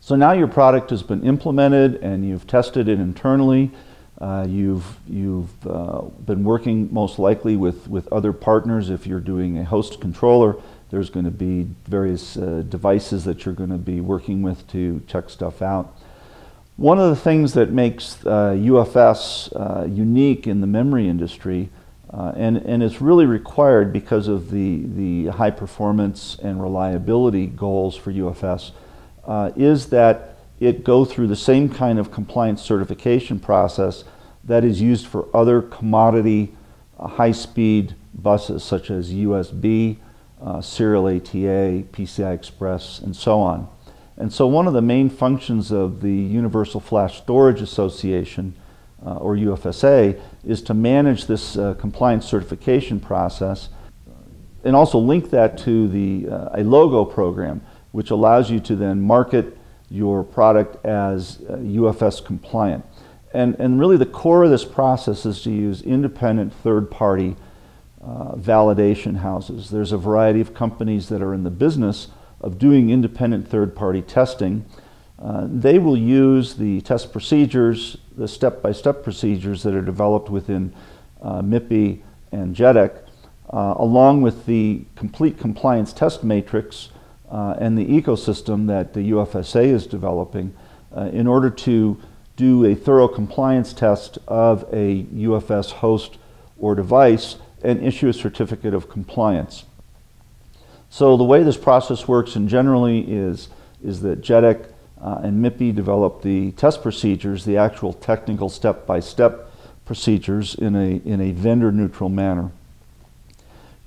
So now your product has been implemented and you've tested it internally. You've been working most likely with other partners. If you're doing a host controller, there's going to be various devices that you're going to be working with to check stuff out. One of the things that makes UFS unique in the memory industry, and it's really required because of the high performance and reliability goals for UFS, is that it go through the same kind of compliance certification process that is used for other commodity high-speed buses such as USB, serial ATA, PCI Express, and so on. And so one of the main functions of the Universal Flash Storage Association, or UFSA, is to manage this compliance certification process and also link that to the iLogo program, which allows you to then market your product as UFS compliant. And really the core of this process is to use independent third-party validation houses. There's a variety of companies that are in the business of doing independent third-party testing. They will use the test procedures, the step-by-step procedures that are developed within MIPI and JEDEC, along with the complete compliance test matrix and the ecosystem that the UFSA is developing in order to do a thorough compliance test of a UFS host or device and issue a certificate of compliance. So the way this process works in generally is that JEDEC and MIPI develop the test procedures, the actual technical step-by-step procedures in a vendor-neutral manner.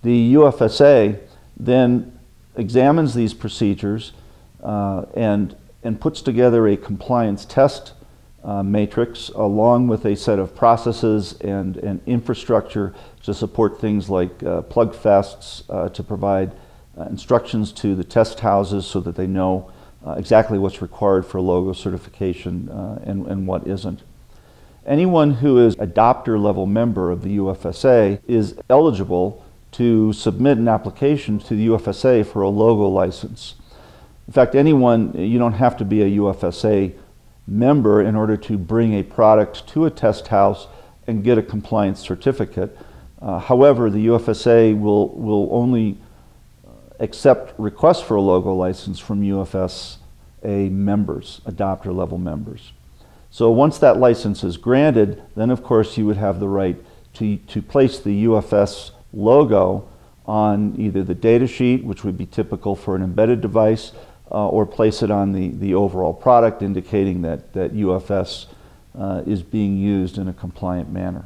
The UFSA then examines these procedures and puts together a compliance test matrix along with a set of processes and infrastructure to support things like plug fests, to provide instructions to the test houses so that they know exactly what's required for logo certification and what isn't. Anyone who is adopter level member of the UFSA is eligible to submit an application to the UFSA for a logo license. In fact, you don't have to be a UFSA member in order to bring a product to a test house and get a compliance certificate. However, the UFSA will only accept requests for a logo license from UFSA members, adopter level members. So once that license is granted, then of course you would have the right to place the UFS logo on either the data sheet, which would be typical for an embedded device, or place it on the overall product, indicating that UFS is being used in a compliant manner.